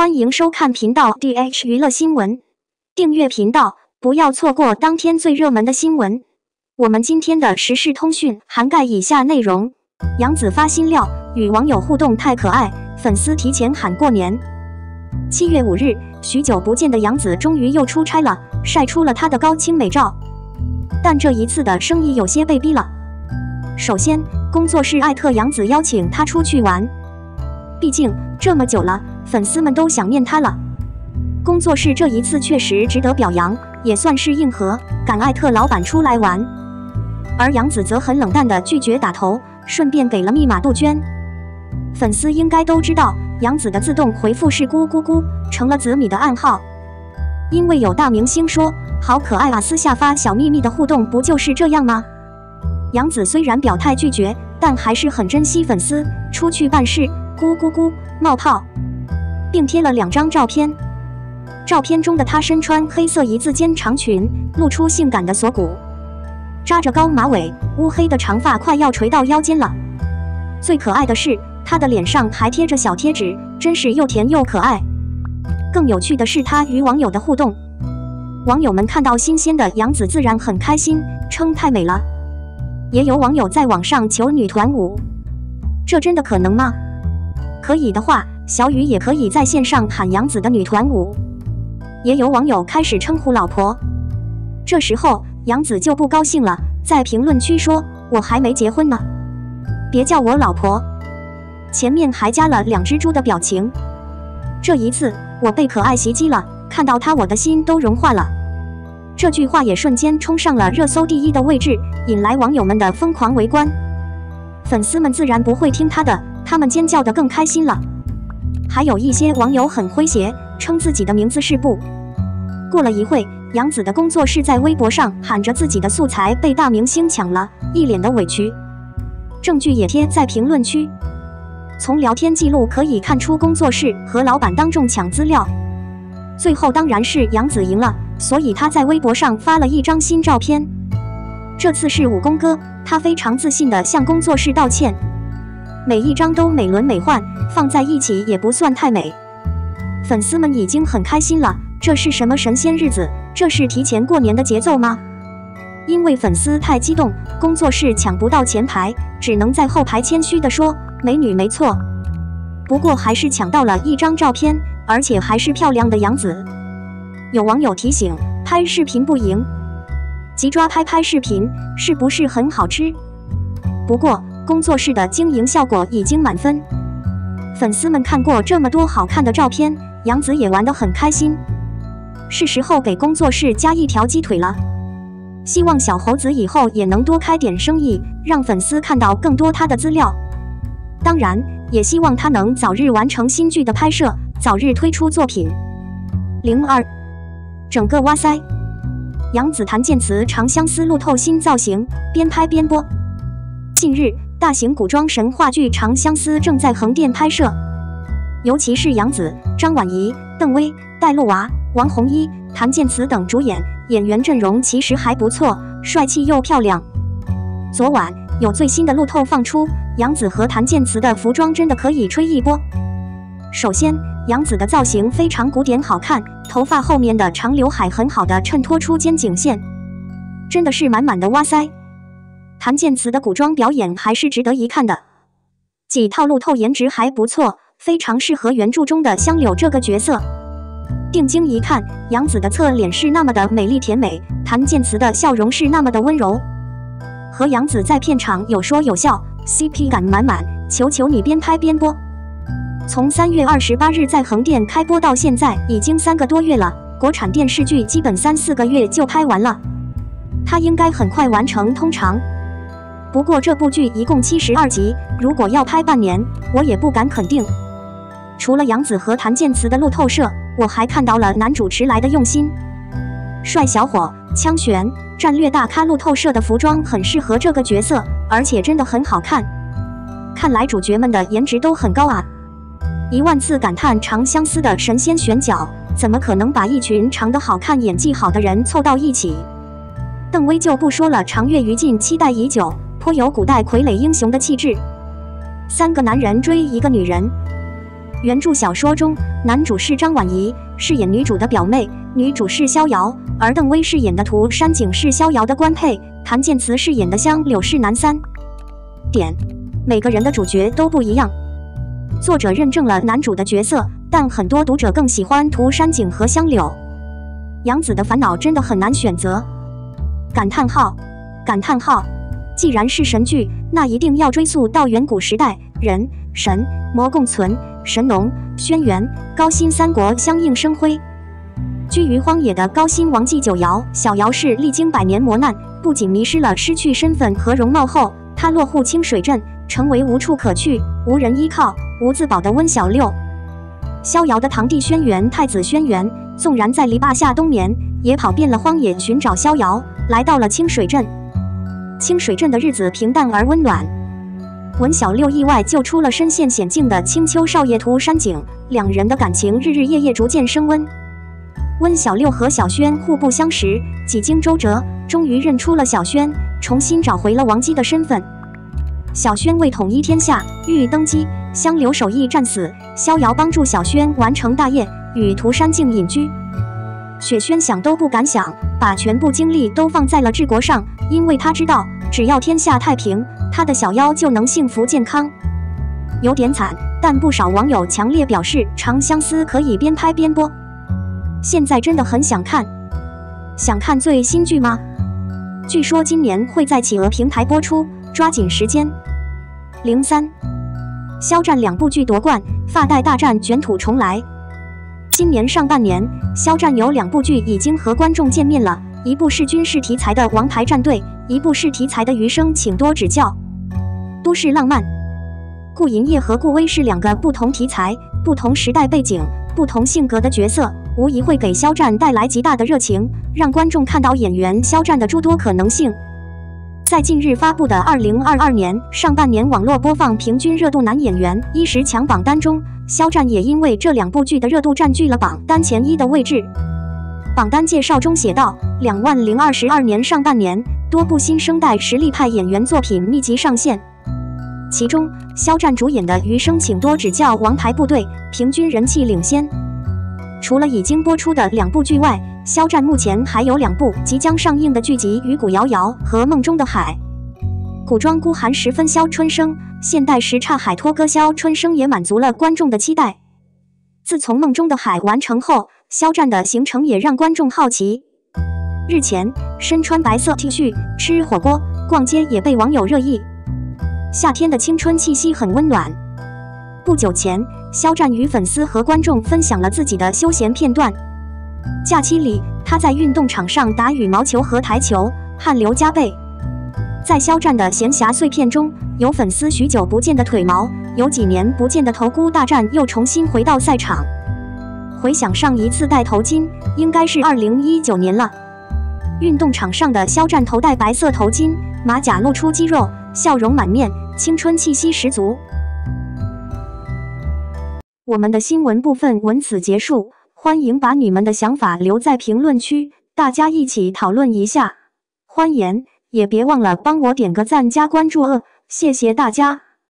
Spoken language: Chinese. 欢迎收看频道 DH 娱乐新闻，订阅频道，不要错过当天最热门的新闻。我们今天的时事通讯涵盖以下内容：杨紫发新料，与网友互动太可爱，粉丝提前喊过年。7月5日，许久不见的杨紫终于又出差了，晒出了她的高清美照。但这一次的生意有些被逼了。首先，工作室艾特杨紫邀请她出去玩。 毕竟这么久了，粉丝们都想念他了。工作室这一次确实值得表扬，也算是硬核，敢艾特老板出来玩。而杨紫则很冷淡地拒绝打头，顺便给了密码杜鹃。粉丝应该都知道，杨紫的自动回复是咕咕咕，成了紫米的暗号。因为有大明星说好可爱啊，私下发小秘密的互动不就是这样吗？杨紫虽然表态拒绝，但还是很珍惜粉丝，出去办事。 咕咕咕冒泡，并贴了2张照片。照片中的她身穿黑色一字肩长裙，露出性感的锁骨，扎着高马尾，乌黑的长发快要垂到腰间了。最可爱的是，她的脸上还贴着小贴纸，真是又甜又可爱。更有趣的是，她与网友的互动，网友们看到新鲜的杨紫自然很开心，称太美了。也有网友在网上求女团舞，这真的可能吗？ 可以的话，小雨也可以在线上喊杨紫的女团舞。也有网友开始称呼老婆，这时候杨紫就不高兴了，在评论区说：“我还没结婚呢，别叫我老婆。”前面还加了2只猪的表情。这一次我被可爱袭击了，看到她我的心都融化了。这句话也瞬间冲上了热搜第1的位置，引来网友们的疯狂围观。粉丝们自然不会听她的。 他们尖叫得更开心了，还有一些网友很诙谐，称自己的名字是不。过了一会，杨紫的工作室在微博上喊着自己的素材被大明星抢了，一脸的委屈。证据也贴在评论区。从聊天记录可以看出，工作室和老板当众抢资料。最后当然是杨紫赢了，所以她在微博上发了1张新照片。这次是武功哥，他非常自信地向工作室道歉。 每1张都美轮美奂，放在一起也不算太美。粉丝们已经很开心了，这是什么神仙日子？这是提前过年的节奏吗？因为粉丝太激动，工作室抢不到前排，只能在后排谦虚地说：“美女没错。”不过还是抢到了1张照片，而且还是漂亮的杨紫。有网友提醒：拍视频不赢，急抓拍视频是不是很好吃？不过。 工作室的经营效果已经满分，粉丝们看过这么多好看的照片，杨紫也玩得很开心，是时候给工作室加1条鸡腿了。希望小猴子以后也能多开点生意，让粉丝看到更多他的资料。当然，也希望他能早日完成新剧的拍摄，早日推出作品。02，整个哇塞，杨紫谭健词长相思路透新造型，边拍边播。近日。 大型古装神话剧《长相思》正在横店拍摄，尤其是杨紫、张晚仪、邓薇、戴露娃、王红一、谭健次等主演，演员阵容其实还不错，帅气又漂亮。昨晚有最新的路透放出，杨紫和谭健次的服装真的可以吹一波。首先，杨紫的造型非常古典好看，头发后面的长刘海很好的衬托出肩颈线，真的是满满的哇塞！ 谭健次的古装表演还是值得一看的，几套路透颜值还不错，非常适合原著中的香柳这个角色。定睛一看，杨紫的侧脸是那么的美丽甜美，谭健次的笑容是那么的温柔，和杨紫在片场有说有笑 ，CP 感满满。求求你边拍边播！从3月28日在横店开播到现在已经3个多月了，国产电视剧基本3、4个月就拍完了，它应该很快完成通常。 不过这部剧一共72集，如果要拍半年，我也不敢肯定。除了杨紫和谭健次的路透社，我还看到了男主迟来的用心。帅小伙、枪玄、战略大咖，路透社的服装很适合这个角色，而且真的很好看。看来主角们的颜值都很高啊！10000次感叹《长相思》的神仙选角，怎么可能把一群长得好看、演技好的人凑到一起？邓薇就不说了，长月于禁期待已久。 颇有古代傀儡英雄的气质。3个男人追1个女人，原著小说中，男主是张晚仪饰演女主的表妹，女主是逍遥，而邓薇饰演的涂山璟是逍遥的官配，谭健次饰演的香柳是男三。每个人的主角都不一样。作者认证了男主的角色，但很多读者更喜欢涂山璟和香柳。杨子的烦恼真的很难选择。！既然是神剧，那一定要追溯到远古时代，人、神、魔共存。 神农、轩辕、高辛三国相映生辉。居于荒野的高辛王继九瑶、小瑶是历经100年磨难，不仅迷失了失去身份和容貌后，她落户清水镇，成为无处可去、无人依靠、无自保的温小六。逍遥的堂弟轩辕太子轩辕，纵然在篱笆下冬眠，也跑遍了荒野寻找逍遥，来到了清水镇。清水镇的日子平淡而温暖。 文小六意外救出了身陷险境的青丘少爷涂山璟，两人的感情日日夜夜逐渐升温。温小六和小轩互不相识，几经周折，终于认出了小轩，重新找回了王姬的身份。小轩为统一天下，欲登基，香柳手艺战死，逍遥帮助小轩完成大业，与涂山璟隐居。雪轩想都不敢想，把全部精力都放在了治国上，因为他知道，只要天下太平， 他的小妖就能幸福健康，有点惨，但不少网友强烈表示《长相思》可以边拍边播。现在真的很想看，想看最新剧吗？据说今年会在企鹅平台播出，抓紧时间。03，肖战两部剧夺冠，发带大战卷土重来。今年上半年，肖战有两部剧已经和观众见面了，一部是军事题材的《王牌战队》，一部是题材的《余生，请多指教》。 都市浪漫，顾银叶和顾薇是两个不同题材、不同时代背景、不同性格的角色，无疑会给肖战带来极大的热情，让观众看到演员肖战的诸多可能性。在近日发布的2022年上半年网络播放平均热度男演员10强榜单中，肖战也因为这两部剧的热度占据了榜单前1的位置。榜单介绍中写道，2022年上半年，多部新生代实力派演员作品密集上线。 其中，肖战主演的《余生，请多指教》王牌部队平均人气领先。除了已经播出的两部剧外，肖战目前还有两部即将上映的剧集《与古遥遥》和《梦中的海》。古装孤寒时分萧春生，现代什刹海托歌萧春生也满足了观众的期待。自从《梦中的海》完成后，肖战的行程也让观众好奇。日前，身穿白色 T 恤、吃火锅、逛街也被网友热议。 夏天的青春气息很温暖。不久前，肖战与粉丝和观众分享了自己的休闲片段。假期里，他在运动场上打羽毛球和台球，汗流浃背。在肖战的闲暇碎片中，有粉丝许久不见的腿毛，有几年不见的头箍大战又重新回到赛场。回想上一次戴头巾，应该是2019年了。运动场上的肖战头戴白色头巾，马甲露出肌肉。 笑容满面，青春气息十足。我们的新闻部分文此结束，欢迎把你们的想法留在评论区，大家一起讨论一下。欢颜，也别忘了帮我点个赞加关注，谢谢大家。